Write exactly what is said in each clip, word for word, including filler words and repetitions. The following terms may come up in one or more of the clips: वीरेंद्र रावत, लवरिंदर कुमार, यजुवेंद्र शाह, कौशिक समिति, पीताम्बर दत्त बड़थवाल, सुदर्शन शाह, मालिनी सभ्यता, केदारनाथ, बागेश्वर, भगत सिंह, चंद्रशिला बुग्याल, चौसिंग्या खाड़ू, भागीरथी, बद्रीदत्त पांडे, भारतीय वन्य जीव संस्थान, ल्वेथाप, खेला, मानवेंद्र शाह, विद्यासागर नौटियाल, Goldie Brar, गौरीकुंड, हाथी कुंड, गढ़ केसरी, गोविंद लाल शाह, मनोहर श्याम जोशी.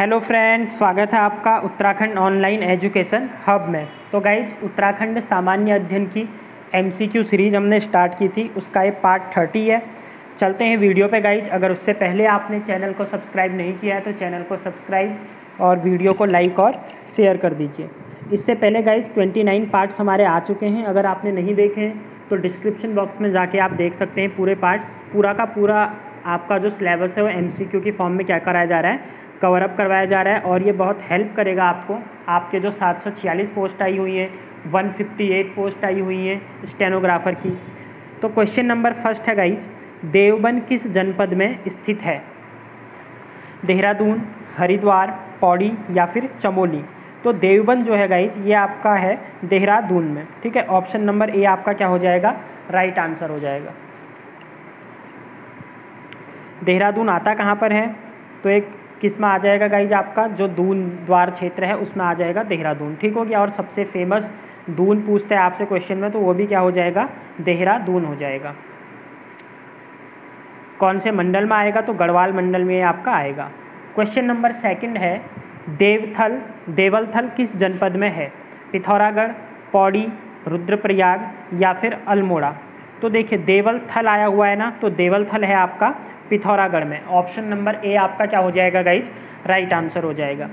Hello friends, स्वागत है आपका उत्तराखंड ऑनलाइन एजुकेशन हब में। तो गाइज, उत्तराखंड सामान्य अध्ययन की एमसीक्यू सीरीज़ हमने स्टार्ट की थी, उसका ये पार्ट थर्टी है। चलते हैं वीडियो पे गाइज। अगर उससे पहले आपने चैनल को सब्सक्राइब नहीं किया है तो चैनल को सब्सक्राइब और वीडियो को लाइक और शेयर कर दीजिए। इससे पहले गाइज ट्वेंटी नाइन पार्ट्स हमारे आ चुके हैं। अगर आपने नहीं देखे हैं तो डिस्क्रिप्शन बॉक्स में जाके आप देख सकते हैं पूरे पार्ट्स। पूरा का पूरा आपका जो सिलेबस है वो एमसीक्यू की फॉर्म में क्या कराया जा रहा है, कवर अप करवाया जा रहा है। और ये बहुत हेल्प करेगा आपको। आपके जो सात सौ छियालीस पोस्ट आई हुई हैं, एक सौ अट्ठावन पोस्ट आई हुई हैं स्टेनोग्राफर की। तो क्वेश्चन नंबर फर्स्ट है गाइज, देवबन किस जनपद में स्थित है? देहरादून, हरिद्वार, पौड़ी या फिर चमोली? तो देवबन जो है गाइज ये आपका है देहरादून में, ठीक है। ऑप्शन नंबर ए आपका क्या हो जाएगा, राइट आंसर हो जाएगा। देहरादून आता कहाँ पर है? तो एक किस में आ जाएगा गाइज आपका, जो दून द्वार क्षेत्र है उसमें आ जाएगा देहरादून, ठीक हो गया। और सबसे फेमस दून पूछते हैं आपसे क्वेश्चन में, तो वो भी क्या हो जाएगा, देहरादून हो जाएगा। कौन से मंडल में आएगा? तो गढ़वाल मंडल में आपका आएगा। क्वेश्चन नंबर सेकंड है, देवथल देवलथल किस जनपद में है? पिथौरागढ़, पौड़ी, रुद्रप्रयाग या फिर अल्मोड़ा? तो देखिए देवलथल आया हुआ है ना, तो देवलथल है आपका पिथौरागढ़ में। ऑप्शन नंबर ए आपका क्या हो जाएगा गाइज, राइट आंसर हो जाएगा।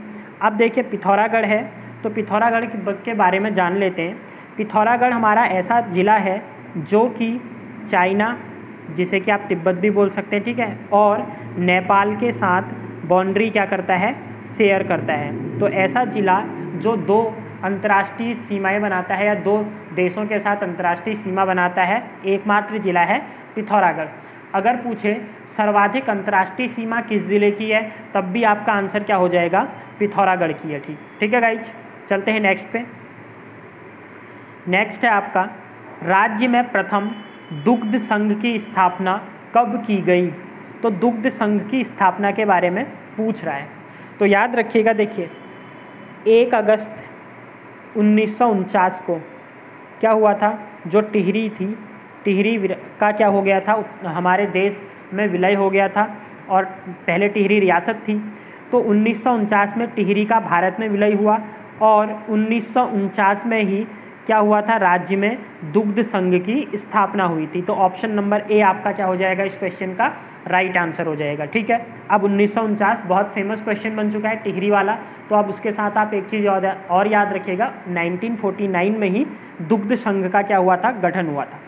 अब देखिए पिथौरागढ़ है, तो पिथौरागढ़ के बारे में जान लेते हैं। पिथौरागढ़ हमारा ऐसा ज़िला है जो कि चाइना, जिसे कि आप तिब्बत भी बोल सकते हैं, ठीक है, और नेपाल के साथ बाउंड्री क्या करता है, शेयर करता है। तो ऐसा ज़िला जो दो अंतर्राष्ट्रीय सीमाएँ बनाता है या दो देशों के साथ अंतर्राष्ट्रीय सीमा बनाता है, एकमात्र ज़िला है पिथौरागढ़। अगर पूछे सर्वाधिक अंतर्राष्ट्रीय सीमा किस ज़िले की है, तब भी आपका आंसर क्या हो जाएगा, पिथौरागढ़ की है, ठीक ठीक है गाइज। चलते हैं नेक्स्ट पे। नेक्स्ट है आपका, राज्य में प्रथम दुग्ध संघ की स्थापना कब की गई? तो दुग्ध संघ की स्थापना के बारे में पूछ रहा है, तो याद रखिएगा। देखिए एक अगस्त उन्नीस सौ उनचास को क्या हुआ था, जो टिहरी थी, टिहरी का क्या हो गया था, हमारे देश में विलय हो गया था। और पहले टिहरी रियासत थी, तो उन्नीस सौ उनचास में टिहरी का भारत में विलय हुआ और उन्नीस सौ उनचास में ही क्या हुआ था, राज्य में दुग्ध संघ की स्थापना हुई थी। तो ऑप्शन नंबर ए आपका क्या हो जाएगा, इस क्वेश्चन का राइट आंसर हो जाएगा, ठीक है। अब उन्नीस सौ उनचास बहुत फेमस क्वेश्चन बन चुका है टिहरी वाला, तो अब उसके साथ आप एक चीज़ और याद रखिएगा, नाइनटीन फोर्टी नाइन में ही दुग्ध संघ का क्या हुआ था, गठन हुआ था।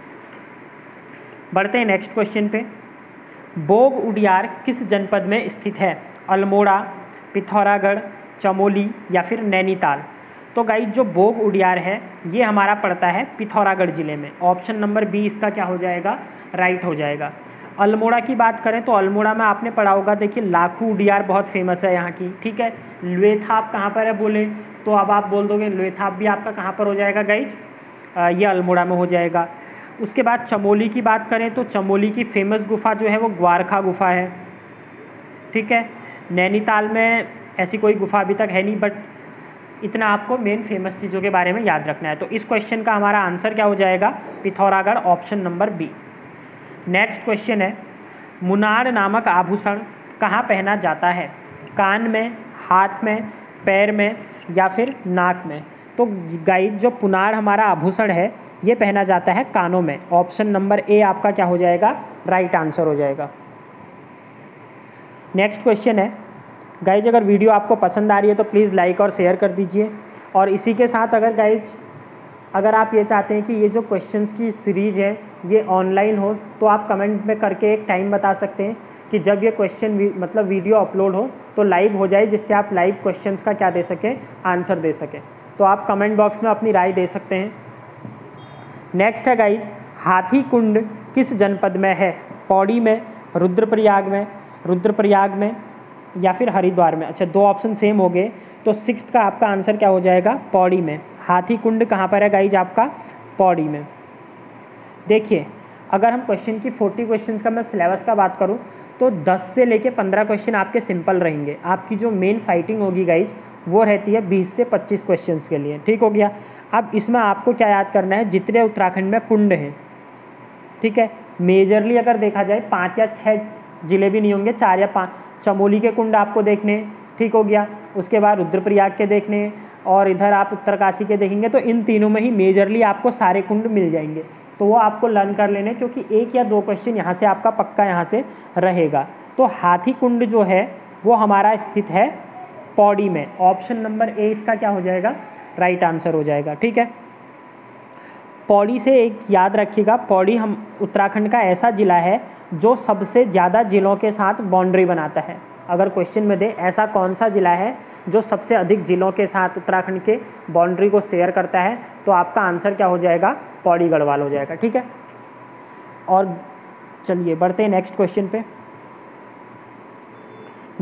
बढ़ते हैं नेक्स्ट क्वेश्चन पे। बोग उडियार किस जनपद में स्थित है? अल्मोड़ा, पिथौरागढ़, चमोली या फिर नैनीताल? तो गाइज जो बोग उडियार है ये हमारा पड़ता है पिथौरागढ़ ज़िले में। ऑप्शन नंबर बी इसका क्या हो जाएगा, राइट हो जाएगा। अल्मोड़ा की बात करें तो अल्मोड़ा में आपने पढ़ा होगा, देखिए लाखू उड्यार बहुत फेमस है यहाँ की, ठीक है। ल्वेथाप कहाँ पर है बोले तो अब आप बोल दोगे, ल्वेथाप भी आपका कहाँ पर हो जाएगा गाइज, ये अल्मोड़ा में हो जाएगा। उसके बाद चमोली की बात करें तो चमोली की फेमस गुफ़ा जो है वो ग्वारखा गुफ़ा है, ठीक है। नैनीताल में ऐसी कोई गुफ़ा अभी तक है नहीं, बट इतना आपको मेन फेमस चीज़ों के बारे में याद रखना है। तो इस क्वेश्चन का हमारा आंसर क्या हो जाएगा, Pithoragarh, option number B. Next question है, मुनार नामक आभूषण कहाँ पहना जाता है? कान में, हाथ में, पैर में या फिर नाक में? तो गाइज जो पुनार हमारा आभूषण है ये पहना जाता है कानों में। ऑप्शन नंबर ए आपका क्या हो जाएगा, राइट आंसर हो जाएगा। नेक्स्ट क्वेश्चन है गाइज, अगर वीडियो आपको पसंद आ रही है तो प्लीज़ लाइक और शेयर कर दीजिए। और इसी के साथ अगर गाइज अगर आप ये चाहते हैं कि ये जो क्वेश्चंस की सीरीज़ है ये ऑनलाइन हो, तो आप कमेंट में करके एक टाइम बता सकते हैं कि जब ये क्वेश्चन मतलब वीडियो अपलोड हो तो लाइव हो जाए, जिससे आप लाइव क्वेश्चंस का क्या दे सकें, आंसर दे सकें। तो आप कमेंट बॉक्स में अपनी राय दे सकते हैं। नेक्स्ट है गाइज, हाथी कुंड किस जनपद में है? पौड़ी में, रुद्रप्रयाग में रुद्रप्रयाग में या फिर हरिद्वार में? अच्छा, दो ऑप्शन सेम हो गए, तो सिक्स्थ का आपका आंसर क्या हो जाएगा, पौड़ी में। हाथी कुंड कहाँ पर है गाइज आपका, पौड़ी में। देखिए अगर हम क्वेश्चन की फोर्टी क्वेश्चंस का मैं सिलेबस का बात करूँ तो दस से लेके पंद्रह क्वेश्चन आपके सिंपल रहेंगे। आपकी जो मेन फाइटिंग होगी गाइज वो रहती है बीस से पच्चीस क्वेश्चंस के लिए, ठीक हो गया। अब इसमें आपको क्या याद करना है, जितने उत्तराखंड में कुंड हैं, ठीक है, मेजरली अगर देखा जाए पाँच या छः ज़िले भी नहीं होंगे, चार या पाँच। चमोली के कुंड आपको देखने, ठीक हो गया। उसके बाद रुद्रप्रयाग के देखने और इधर आप उत्तरकाशी के देखेंगे, तो इन तीनों में ही मेजरली आपको सारे कुंड मिल जाएंगे, तो वो आपको लर्न कर लेने, क्योंकि एक या दो क्वेश्चन यहाँ से आपका पक्का यहाँ से रहेगा। तो हाथी कुंड जो है वो हमारा स्थित है पौड़ी में, ऑप्शन नंबर ए इसका क्या हो जाएगा, राइट आंसर हो जाएगा। ठीक है, पौड़ी से एक याद रखिएगा, पौड़ी हम उत्तराखंड का ऐसा ज़िला है जो सबसे ज़्यादा ज़िलों के साथ बाउंड्री बनाता है। अगर क्वेश्चन में दे ऐसा कौन सा ज़िला है जो सबसे अधिक ज़िलों के साथ उत्तराखंड के बाउंड्री को शेयर करता है, तो आपका आंसर क्या हो जाएगा, पौड़ी गढ़वाल हो जाएगा। ठीक है, और चलिए बढ़ते हैं नेक्स्ट क्वेश्चन पे।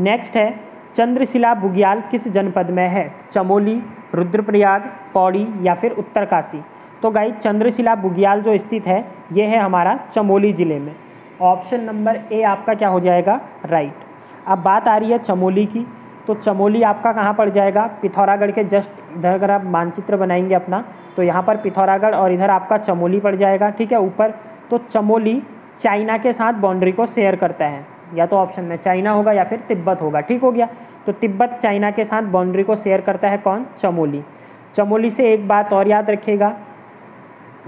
नेक्स्ट है चंद्रशिला बुग्याल किस जनपद में है, चमोली, रुद्रप्रयाग, पौड़ी या फिर उत्तरकाशी। तो गाइस चंद्रशिला बुग्याल जो स्थित है ये है हमारा चमोली ज़िले में, ऑप्शन नंबर ए आपका क्या हो जाएगा, राइट। अब बात आ रही है चमोली की, तो चमोली आपका कहाँ पड़ जाएगा, पिथौरागढ़ के जस्ट इधर, अगर आप मानचित्र बनाएंगे अपना तो यहाँ पर पिथौरागढ़ और इधर आपका चमोली पड़ जाएगा। ठीक है, ऊपर तो चमोली चाइना के साथ बाउंड्री को शेयर करता है, या तो ऑप्शन में चाइना होगा या फिर तिब्बत होगा। ठीक हो गया, तो तिब्बत चाइना के साथ बाउंड्री को शेयर करता है कौन, चमोली। चमोली से एक बात और याद रखिएगा,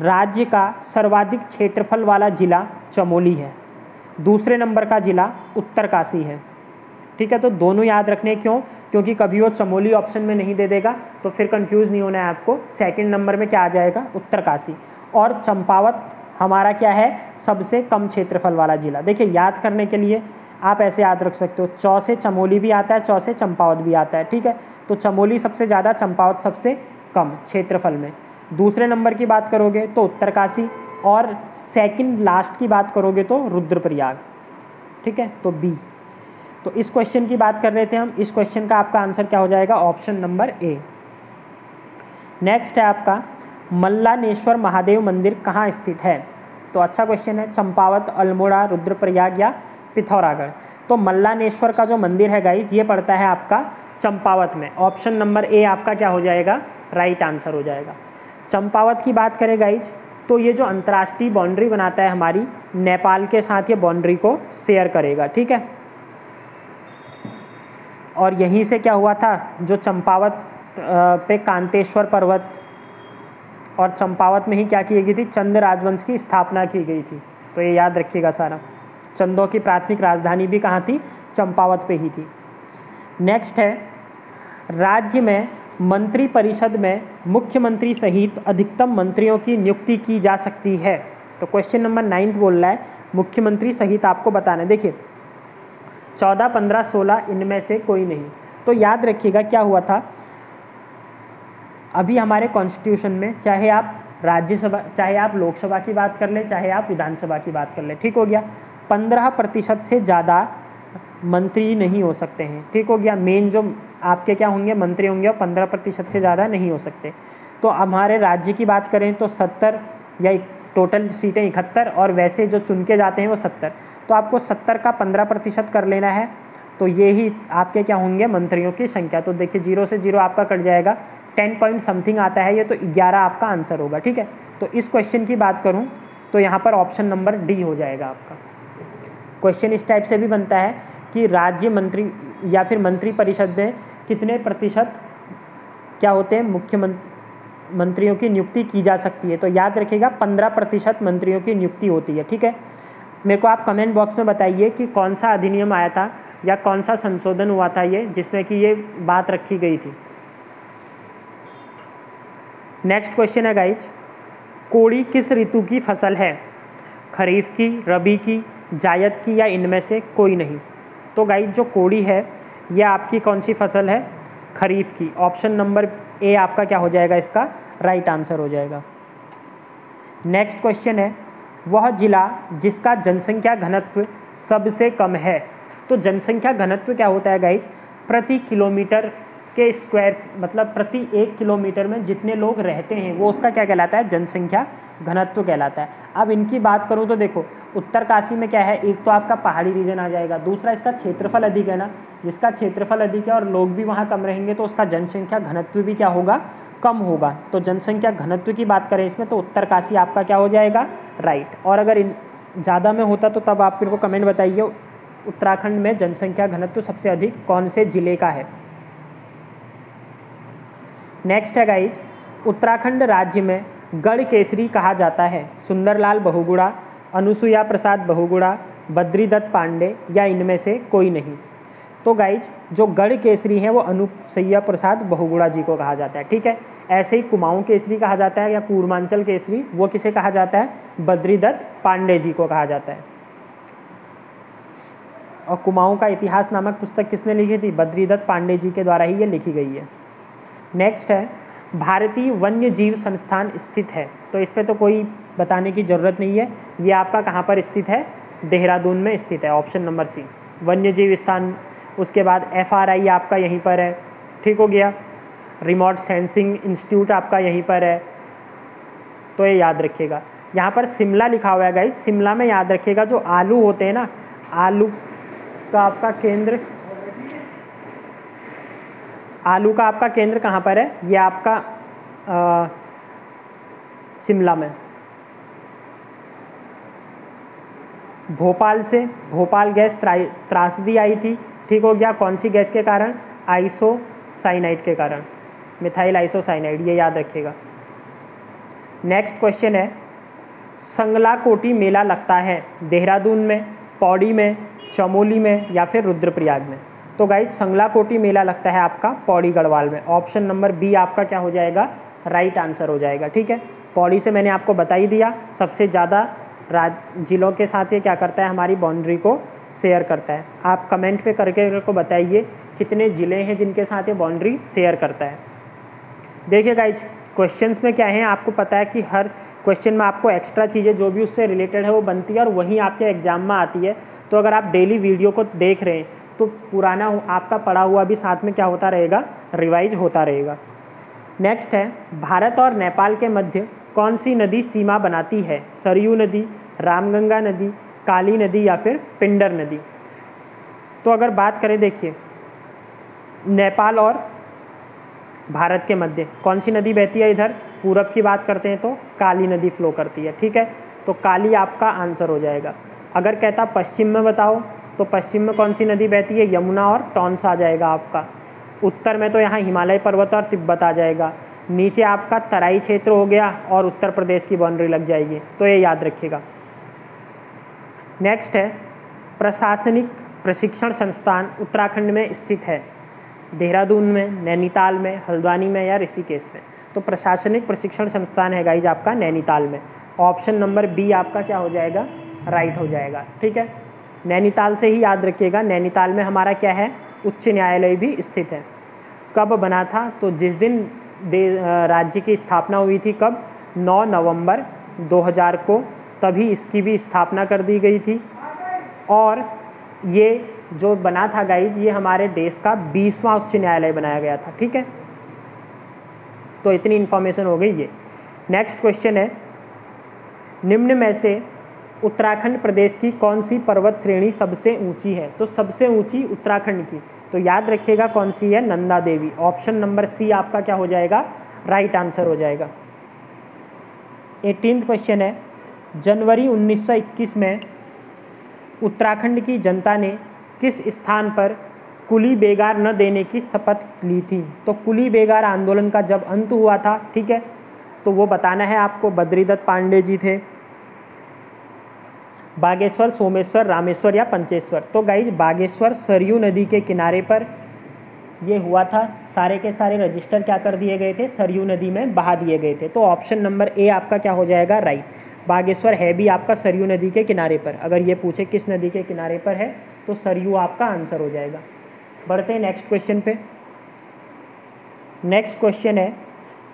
राज्य का सर्वाधिक क्षेत्रफल वाला ज़िला चमोली है, दूसरे नंबर का ज़िला उत्तरकाशी है। ठीक है, तो दोनों याद रखने, क्यों, क्योंकि कभी वो चमोली ऑप्शन में नहीं दे देगा तो फिर कंफ्यूज नहीं होना है आपको। सेकंड नंबर में क्या आ जाएगा, उत्तरकाशी। और चंपावत हमारा क्या है, सबसे कम क्षेत्रफल वाला ज़िला। देखिए याद करने के लिए आप ऐसे याद रख सकते हो, चौ से चमोली भी आता है, चौ से चंपावत भी आता है। ठीक है, तो चमोली सबसे ज़्यादा, चंपावत सबसे कम क्षेत्रफल में। दूसरे नंबर की बात करोगे तो उत्तरकाशी, और सेकंड लास्ट की बात करोगे तो रुद्रप्रयाग। ठीक है, तो बी। तो इस क्वेश्चन की बात कर रहे थे हम, इस क्वेश्चन का आपका आंसर क्या हो जाएगा, ऑप्शन नंबर ए। नेक्स्ट है आपका मल्लानेश्वर महादेव मंदिर कहाँ स्थित है। तो अच्छा क्वेश्चन है, चंपावत, अल्मोड़ा, रुद्रप्रयाग या पिथौरागढ़। तो मल्लानेश्वर का जो मंदिर है गाइज ये पड़ता है आपका चंपावत में, ऑप्शन नंबर ए आपका क्या हो जाएगा, राइट आंसर हो जाएगा। चंपावत की बात करें गाइज तो ये जो अंतर्राष्ट्रीय बाउंड्री बनाता है हमारी नेपाल के साथ, ये बाउंड्री को शेयर करेगा। ठीक है, और यहीं से क्या हुआ था, जो चंपावत पे कांतेश्वर पर्वत और चंपावत में ही क्या की गई थी, चंद राजवंश की स्थापना की गई थी। तो ये याद रखिएगा सारा, चंदों की प्राथमिक राजधानी भी कहाँ थी, चंपावत पे ही थी। नेक्स्ट है, राज्य में मंत्रिपरिषद में मुख्यमंत्री सहित अधिकतम मंत्रियों की नियुक्ति की जा सकती है। तो क्वेश्चन नंबर नाइन्थ बोल रहा है मुख्यमंत्री सहित आपको बताना है। देखिए चौदह, पंद्रह, सोलह, इनमें से कोई नहीं। तो याद रखिएगा क्या हुआ था, अभी हमारे कॉन्स्टिट्यूशन में चाहे आप राज्यसभा, चाहे आप लोकसभा की बात कर लें, चाहे आप विधानसभा की बात कर लें, ठीक हो गया, पंद्रह प्रतिशत से ज़्यादा मंत्री नहीं हो सकते हैं। ठीक हो गया, मेन जो आपके क्या होंगे, मंत्री होंगे, और पंद्रह प्रतिशत से ज़्यादा नहीं हो सकते। तो हमारे राज्य की बात करें तो सत्तर, या टोटल सीटें इकहत्तर, और वैसे जो चुन के जाते हैं वो सत्तर। तो आपको सत्तर का पंद्रह प्रतिशत कर लेना है, तो ये ही आपके क्या होंगे, मंत्रियों की संख्या। तो देखिए जीरो से जीरो आपका कट जाएगा, टेन पॉइंट समथिंग आता है ये, तो ग्यारह आपका आंसर होगा। ठीक है, तो इस क्वेश्चन की बात करूँ तो यहाँ पर ऑप्शन नंबर डी हो जाएगा आपका। क्वेश्चन इस टाइप से भी बनता है कि राज्य मंत्री या फिर मंत्री परिषद में कितने प्रतिशत क्या होते हैं, मुख्यमंत्री मंत्रियों की नियुक्ति की जा सकती है। तो याद रखिएगा पंद्रह प्रतिशत मंत्रियों की नियुक्ति होती है। ठीक है, मेरे को आप कमेंट बॉक्स में बताइए कि कौन सा अधिनियम आया था या कौन सा संशोधन हुआ था ये, जिसमें कि ये बात रखी गई थी। नेक्स्ट क्वेश्चन है गाइज, कोड़ी किस ऋतु की फसल है, खरीफ की, रबी की, जायद की या इनमें से कोई नहीं। तो गाइज जो कोड़ी है ये आपकी कौन सी फसल है, खरीफ की, ऑप्शन नंबर ए आपका क्या हो जाएगा, इसका राइट आंसर हो जाएगा। नेक्स्ट क्वेश्चन है, वह जिला जिसका जनसंख्या घनत्व सबसे कम है। तो जनसंख्या घनत्व क्या होता है गाइज, प्रति किलोमीटर के स्क्वायर, मतलब प्रति एक किलोमीटर में जितने लोग रहते हैं वो उसका क्या कहलाता है, जनसंख्या घनत्व कहलाता है। अब इनकी बात करूँ तो देखो उत्तरकाशी में क्या है, एक तो आपका पहाड़ी रीजन आ जाएगा, दूसरा इसका क्षेत्रफल अधिक है ना, जिसका क्षेत्रफल अधिक है और लोग भी वहाँ कम रहेंगे तो उसका जनसंख्या घनत्व भी क्या होगा, कम होगा। तो जनसंख्या घनत्व की बात करें इसमें तो उत्तरकाशी आपका क्या हो जाएगा, राइट। और अगर इन ज़्यादा में होता तो तब आप मेरे को कमेंट बताइए उत्तराखंड में जनसंख्या घनत्व सबसे अधिक कौन से ज़िले का है। नेक्स्ट है गाइज, उत्तराखंड राज्य में गढ़ केसरी कहा जाता है सुंदरलाल बहुगुणा, अनुसूया प्रसाद बहुगुणा, बद्रीदत्त पांडे या इनमें से कोई नहीं। तो गाइज जो गढ़ केसरी है वो अनुसूया प्रसाद बहुगुणा जी को कहा जाता है, ठीक है। ऐसे ही कुमाऊं केसरी कहा जाता है या कूर्मांचल केसरी, वो किसे कहा जाता है? बद्रीदत्त पांडे जी को कहा जाता है। और कुमाऊं का इतिहास नामक पुस्तक किसने लिखी थी? बद्रीदत्त पांडे जी के द्वारा ही ये लिखी गई है। नेक्स्ट है, भारतीय वन्य जीव संस्थान स्थित है, तो इस पर तो कोई बताने की ज़रूरत नहीं है, ये आपका कहाँ पर स्थित है? देहरादून में स्थित है, ऑप्शन नंबर सी वन्य जीव स्थान। उसके बाद एफ आर आई आपका यहीं पर है, ठीक हो गया। रिमोट सेंसिंग इंस्टीट्यूट आपका यहीं पर है, तो ये याद रखिएगा। यहाँ पर शिमला लिखा हुआ है गाइज, शिमला में याद रखिएगा जो आलू होते हैं ना, आलू का आपका केंद्र, आलू का आपका केंद्र कहाँ पर है? ये आपका शिमला में। भोपाल से भोपाल गैस त्रासदी आई थी, ठीक हो गया। कौन सी गैस के कारण? आइसोसाइनाइड के कारण, मिथाइल आइसोसाइनाइड, ये याद रखिएगा। नेक्स्ट क्वेश्चन है, संगला कोटी मेला लगता है देहरादून में, पौड़ी में, चमोली में या फिर रुद्रप्रयाग में? तो गाइज संगला कोटी मेला लगता है आपका पौड़ी गढ़वाल में, ऑप्शन नंबर बी आपका क्या हो जाएगा? राइट आंसर हो जाएगा, ठीक है। पौड़ी से मैंने आपको बता ही दिया, सबसे ज़्यादा राज्य जिलों के साथ ये क्या करता है? हमारी बाउंड्री को शेयर करता है। आप कमेंट पे करके मेरे को बताइए कितने ज़िले हैं जिनके साथ ये बाउंड्री शेयर करता है। देखिए गाइज क्वेश्चंस में क्या है, आपको पता है कि हर क्वेश्चन में आपको एक्स्ट्रा चीज़ें जो भी उससे रिलेटेड है वो बनती है और वही आपके एग्जाम में आती है। तो अगर आप डेली वीडियो को देख रहे हैं तो पुराना आपका पढ़ा हुआ भी साथ में क्या होता रहेगा? रिवाइज होता रहेगा। नेक्स्ट है, भारत और नेपाल के मध्य कौन सी नदी सीमा बनाती है? सरयू नदी, रामगंगा नदी, काली नदी या फिर पिंडर नदी? तो अगर बात करें, देखिए नेपाल और भारत के मध्य कौन सी नदी बहती है? इधर पूरब की बात करते हैं तो काली नदी फ्लो करती है, ठीक है। तो काली आपका आंसर हो जाएगा। अगर कहता पश्चिम में बताओ तो पश्चिम में कौन सी नदी बहती है? यमुना और टॉन्स आ जाएगा आपका। उत्तर में तो यहाँ हिमालय पर्वत और तिब्बत आ जाएगा। नीचे आपका तराई क्षेत्र हो गया और उत्तर प्रदेश की बाउंड्री लग जाएगी, तो ये याद रखिएगा। नेक्स्ट है, प्रशासनिक प्रशिक्षण संस्थान उत्तराखंड में स्थित है, देहरादून में, नैनीताल में, हल्द्वानी में या ऋषिकेश में? तो प्रशासनिक प्रशिक्षण संस्थान है गाइज आपका नैनीताल में, ऑप्शन नंबर बी आपका क्या हो जाएगा? राइट हो जाएगा, ठीक है। नैनीताल से ही याद रखिएगा, नैनीताल में हमारा क्या है? उच्च न्यायालय भी स्थित है। कब बना था? तो जिस दिन राज्य की स्थापना हुई थी, कब? नौ नवंबर दो हज़ार को, तभी इसकी भी स्थापना कर दी गई थी। और ये जो बना था गाइज, ये हमारे देश का बीसवां उच्च न्यायालय बनाया गया था, ठीक है। तो इतनी इन्फॉर्मेशन हो गई ये। नेक्स्ट क्वेश्चन है, निम्न में से उत्तराखंड प्रदेश की कौन सी पर्वत श्रेणी सबसे ऊंची है? तो सबसे ऊंची उत्तराखंड की, तो याद रखिएगा कौन सी है? Nanda Devi, option number C आपका क्या हो जाएगा? राइट आंसर हो जाएगा। एटीन्थ क्वेश्चन है, जनवरी उन्नीस सौ इक्कीस में उत्तराखंड की जनता ने किस स्थान पर कुली बेगार न देने की शपथ ली थी? तो कुली बेगार आंदोलन का जब अंत हुआ था, ठीक है, तो वो बताना है आपको। बद्रीदत्त पांडे जी थे, बागेश्वर, सोमेश्वर, रामेश्वर या पंचेश्वर? तो गाइज बागेश्वर सरयू नदी के किनारे पर ये हुआ था, सारे के सारे रजिस्टर क्या कर दिए गए थे? सरयू नदी में बहा दिए गए थे। तो ऑप्शन नंबर ए आपका क्या हो जाएगा? राइट। बागेश्वर है भी आपका सरयू नदी के किनारे पर, अगर ये पूछे किस नदी के किनारे पर है तो सरयू आपका आंसर हो जाएगा। बढ़ते हैं नेक्स्ट क्वेश्चन पे। नेक्स्ट क्वेश्चन है,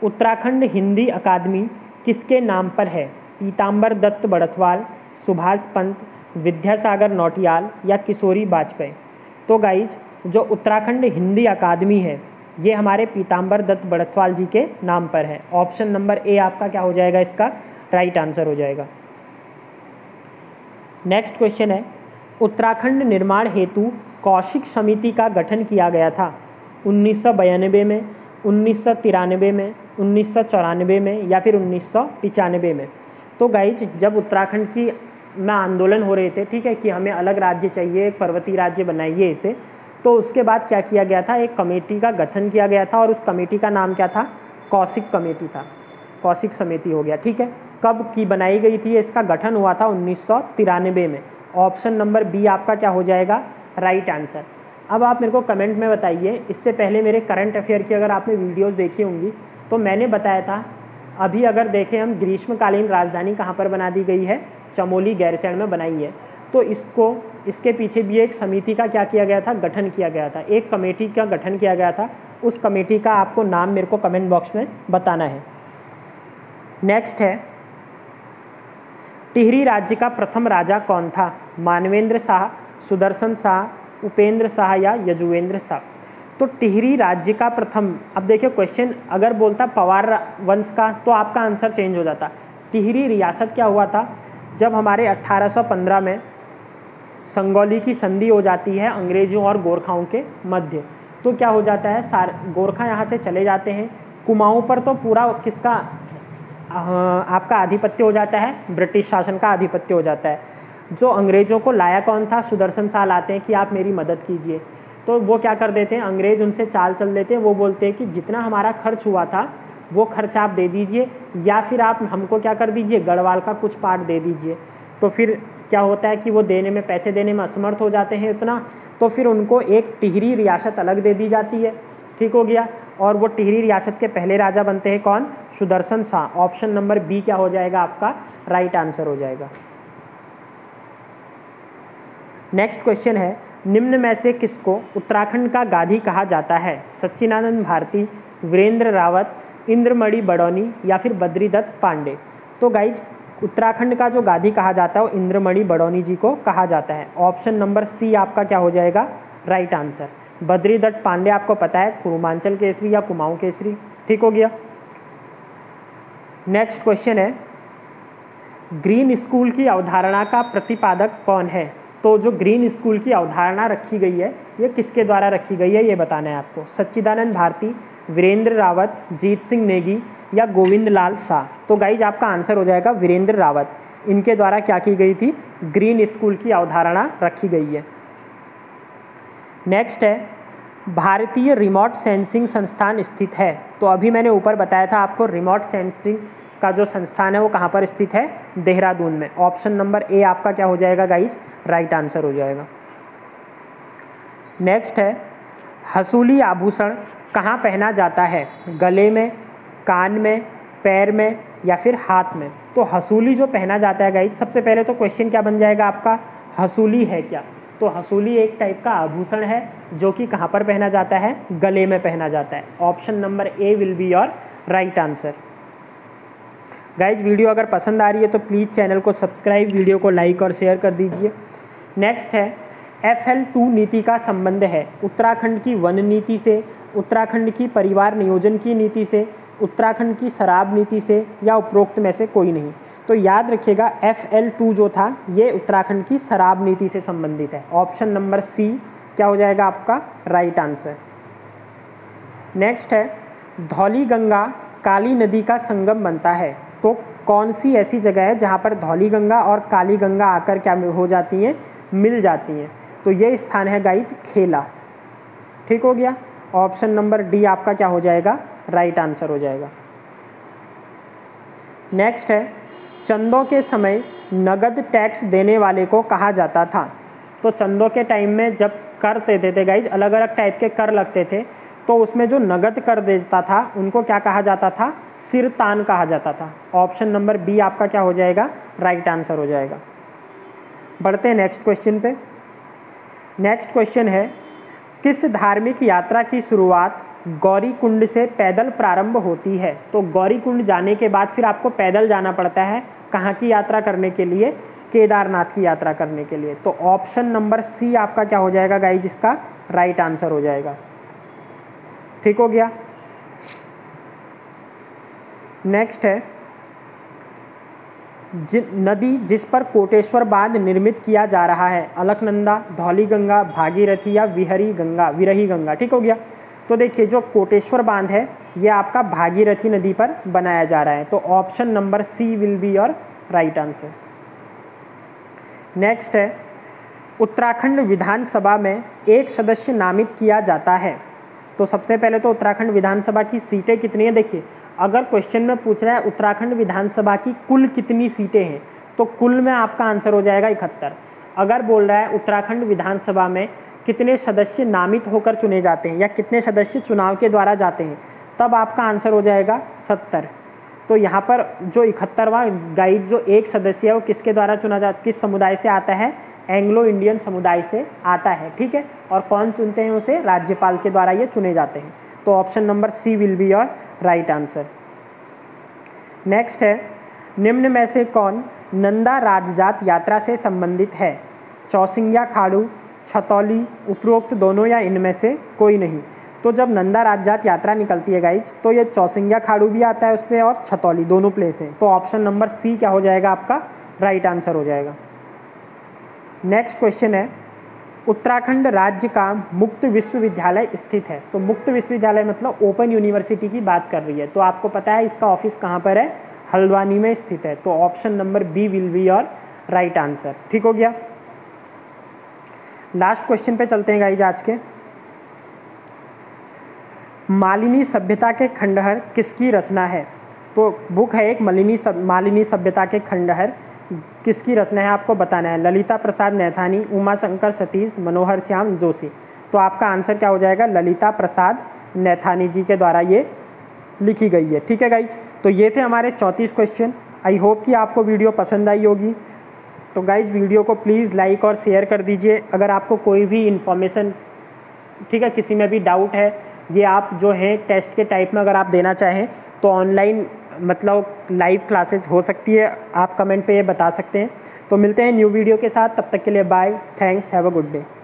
उत्तराखंड हिंदी अकादमी किसके नाम पर है? पीताम्बर दत्त बड़थवाल, सुभाष पंत, विद्यासागर नौटियाल या किशोरी वाजपेयी? तो गाइज जो उत्तराखंड हिंदी अकादमी है ये हमारे पीताम्बर दत्त बड़थवाल जी के नाम पर है, ऑप्शन नंबर ए आपका क्या हो जाएगा? इसका राइट आंसर हो जाएगा। नेक्स्ट क्वेश्चन है, उत्तराखंड निर्माण हेतु कौशिक समिति का गठन किया गया था उन्नीस सौ बयानबे में, उन्नीस सौ तिरानबे में, उन्नीस सौ चौरानबे में या फिर उन्नीस सौ पिचानबे में? तो गाइज जब उत्तराखंड की में आंदोलन हो रहे थे, ठीक है, कि हमें अलग राज्य चाहिए, एक पर्वतीय राज्य बनाइए इसे, तो उसके बाद क्या किया गया था, एक कमेटी का गठन किया गया था और उस कमेटी का नाम क्या था, कौशिक कमेटी था, कौशिक समिति हो गया। ठीक है, कब की बनाई गई थी, इसका गठन हुआ था उन्नीस सौ तिरानवे में। ऑप्शन नंबर बी आपका क्या हो जाएगा, राइट आंसर। अब आप मेरे को कमेंट में बताइए, इससे पहले मेरे करंट अफेयर की अगर आपने वीडियोस देखी होंगी तो मैंने बताया था, अभी अगर देखें हम, ग्रीष्मकालीन राजधानी कहाँ पर बना दी गई है, चमोली गैरसैंण में बनाई है। तो इसको, इसके पीछे भी एक समिति का क्या किया गया था, गठन किया गया था, एक कमेटी का गठन किया गया था। उस कमेटी का आपको नाम मेरे को कमेंट बॉक्स में बताना है। नेक्स्ट है, टिहरी राज्य का प्रथम राजा कौन था, मानवेंद्र शाह, सुदर्शन शाह, उपेंद्र शाह या यजुवेंद्र शाह। तो टिहरी राज्य का प्रथम, अब देखिए क्वेश्चन अगर बोलता पवार वंश का तो आपका आंसर चेंज हो जाता। टिहरी रियासत क्या हुआ था, जब हमारे अठारह सौ पंद्रह में संगौली की संधि हो जाती है अंग्रेजों और गोरखाओं के मध्य, तो क्या हो जाता है, सार गोरखा यहाँ से चले जाते हैं, कुमाऊँ पर तो पूरा किसका आपका आधिपत्य हो जाता है, ब्रिटिश शासन का आधिपत्य हो जाता है। जो अंग्रेजों को लाया कौन था, सुदर्शन शाह लाते हैं कि आप मेरी मदद कीजिए। तो वो क्या कर देते हैं, अंग्रेज उनसे चाल चल देते हैं, वो बोलते हैं कि जितना हमारा खर्च हुआ था वो खर्च आप दे दीजिए, या फिर आप हमको क्या कर दीजिए, गढ़वाल का कुछ पार्ट दे दीजिए। तो फिर क्या होता है कि वो देने में, पैसे देने में असमर्थ हो जाते हैं इतना, तो फिर उनको एक टिहरी रियासत अलग दे दी जाती है। ठीक हो गया, और वो टिहरी रियासत के पहले राजा बनते हैं कौन, सुदर्शन शाह। Option number B क्या हो जाएगा आपका, राइट आंसर हो जाएगा। नेक्स्ट क्वेश्चन है, निम्न में से किसको उत्तराखंड का गांधी कहा जाता है, सच्चिदानंद भारती, वीरेंद्र रावत, इंद्रमणि बड़ोनी या फिर बद्रीदत्त पांडे। तो गाइज उत्तराखंड का जो गांधी कहा जाता है वो इंद्रमणि बड़ोनी जी को कहा जाता है। ऑप्शन नंबर सी आपका क्या हो जाएगा, राइट आंसर। बद्रीदत्त पांडे आपको पता है कुरुमांचल केसरी या कुमाऊं केसरी। ठीक हो गया। नेक्स्ट क्वेश्चन है, ग्रीन स्कूल की अवधारणा का प्रतिपादक कौन है। तो जो ग्रीन स्कूल की अवधारणा रखी गई है ये किसके द्वारा रखी गई है ये बताना है आपको, सच्चिदानंद भारती, वीरेंद्र रावत, जीत सिंह नेगी या गोविंद लाल शाह। तो गाइज आपका आंसर हो जाएगा वीरेंद्र रावत, इनके द्वारा क्या की गई थी, ग्रीन स्कूल की अवधारणा रखी गई है। नेक्स्ट है, भारतीय रिमोट सेंसिंग संस्थान स्थित है। तो अभी मैंने ऊपर बताया था आपको रिमोट सेंसिंग का जो संस्थान है वो कहाँ पर स्थित है, देहरादून में। ऑप्शन नंबर ए आपका क्या हो जाएगा गाइज, राइट आंसर हो जाएगा। नेक्स्ट है, हसूली आभूषण कहाँ पहना जाता है, गले में, कान में, पैर में या फिर हाथ में। तो हसूली जो पहना जाता है गाइज, सबसे पहले तो क्वेश्चन क्या बन जाएगा आपका, हसूली है क्या। तो हसूली एक टाइप का आभूषण है जो कि कहाँ पर पहना जाता है, गले में पहना जाता है। Option number A will be your right answer. Guys video अगर पसंद आ रही है तो प्लीज़ चैनल को सब्सक्राइब, वीडियो को लाइक और शेयर कर दीजिए। नेक्स्ट है, एफ एल टू नीति का संबंध है उत्तराखंड की वन नीति से, उत्तराखंड की परिवार नियोजन की नीति से, उत्तराखंड की शराब नीति से या उपरोक्त में से कोई नहीं। तो याद रखिएगा एफ एल टू जो था ये उत्तराखंड की शराब नीति से संबंधित है। ऑप्शन नंबर सी क्या हो जाएगा आपका, राइट आंसर। नेक्स्ट है, धौली गंगा काली नदी का संगम बनता है। तो कौन सी ऐसी जगह है जहाँ पर धौली गंगा और काली गंगा आकर क्या हो जाती हैं, मिल जाती हैं। तो ये स्थान है गाइज खेला। ठीक हो गया। ऑप्शन नंबर डी आपका क्या हो जाएगा, राइट आंसर हो जाएगा। नेक्स्ट है, चंदों के समय नगद टैक्स देने वाले को कहा जाता था। तो चंदों के टाइम में जब कर देते थे गाइज, अलग अलग टाइप के कर लगते थे, तो उसमें जो नगद कर देता था उनको क्या कहा जाता था, सिरतान कहा जाता था। ऑप्शन नंबर बी आपका क्या हो जाएगा, राइट आंसर हो जाएगा। बढ़ते हैं नेक्स्ट क्वेश्चन पे। नेक्स्ट क्वेश्चन है, किस धार्मिक यात्रा की शुरुआत गौरीकुंड से पैदल प्रारंभ होती है। तो गौरीकुंड जाने के बाद फिर आपको पैदल जाना पड़ता है कहाँ की यात्रा करने के लिए, केदारनाथ की यात्रा करने के लिए। तो ऑप्शन नंबर सी आपका क्या हो जाएगा गाइज, इसका राइट आंसर हो जाएगा। ठीक हो गया। नेक्स्ट है, जि, नदी जिस पर कोटेश्वर बांध निर्मित किया जा रहा है, अलकनंदा, धौली गंगा, भागीरथी या विहरी गंगा, विरही गंगा। ठीक हो गया। तो देखिए जो कोटेश्वर बांध है ये आपका भागीरथी नदी पर बनाया जा रहा है। तो option number C will be your right answer. Next है, उत्तराखंड विधानसभा में एक सदस्य नामित किया जाता है। तो सबसे पहले तो उत्तराखंड विधानसभा की सीटें कितनी हैं, देखिए अगर क्वेश्चन में पूछ रहा है उत्तराखंड विधानसभा की कुल कितनी सीटें हैं तो कुल में आपका आंसर हो जाएगा इकहत्तर। अगर बोल रहा है उत्तराखंड विधानसभा में कितने सदस्य नामित होकर चुने जाते हैं या कितने सदस्य चुनाव के द्वारा जाते हैं, तब आपका आंसर हो जाएगा सत्तर। तो यहाँ पर जो इकहत्तरवां गाइड जो एक सदस्य है वो किसके द्वारा चुना जाता, किस समुदाय से आता है, एंग्लो इंडियन समुदाय से आता है, ठीक है। और कौन चुनते हैं उसे, राज्यपाल के द्वारा ये चुने जाते हैं। तो option number C will be your right answer. Next है, निम्न में से कौन नंदा राजजात यात्रा से संबंधित है, चौसिंग्या खाड़ू, छतौली, उपरोक्त दोनों या इनमें से कोई नहीं। तो जब नंदा राजजात यात्रा निकलती है गाइज तो ये चौसिंग्या खाड़ू भी आता है उसमें और छतौली, दोनों प्लेस हैं। तो ऑप्शन नंबर सी क्या हो जाएगा आपका राइट आंसर हो जाएगा। नेक्स्ट क्वेश्चन है, उत्तराखंड राज्य का मुक्त विश्वविद्यालय स्थित है। तो मुक्त विश्वविद्यालय मतलब ओपन यूनिवर्सिटी की बात कर रही है। तो आपको पता है इसका ऑफिस कहाँ पर है, हल्द्वानी में स्थित है। तो option number B will be your right answer, ठीक हो गया। लास्ट क्वेश्चन पे चलते हैं गाइज आज के। मालिनी सभ्यता के खंडहर किसकी रचना है? तो बुक है एक मालिनी सब, मालिनी सभ्यता के खंडहर किसकी रचना है आपको बताना है। ललिता प्रसाद नेथानी, उमाशंकर सतीश, मनोहर श्याम जोशी। तो आपका आंसर क्या हो जाएगा, ललिता प्रसाद नेथानी जी के द्वारा ये लिखी गई है, ठीक है गाइज। तो ये थे हमारे चौंतीस क्वेश्चन। आई होप कि आपको वीडियो पसंद आई होगी। तो गाइज वीडियो को प्लीज़ लाइक और शेयर कर दीजिए। अगर आपको कोई भी इन्फॉर्मेशन, ठीक है, किसी में भी डाउट है, ये आप जो है टेस्ट के टाइप में अगर आप देना चाहें तो ऑनलाइन मतलब लाइव क्लासेज हो सकती है, आप कमेंट पे ये बता सकते हैं। तो मिलते हैं न्यू वीडियो के साथ, तब तक के लिए bye, thanks, have a good day.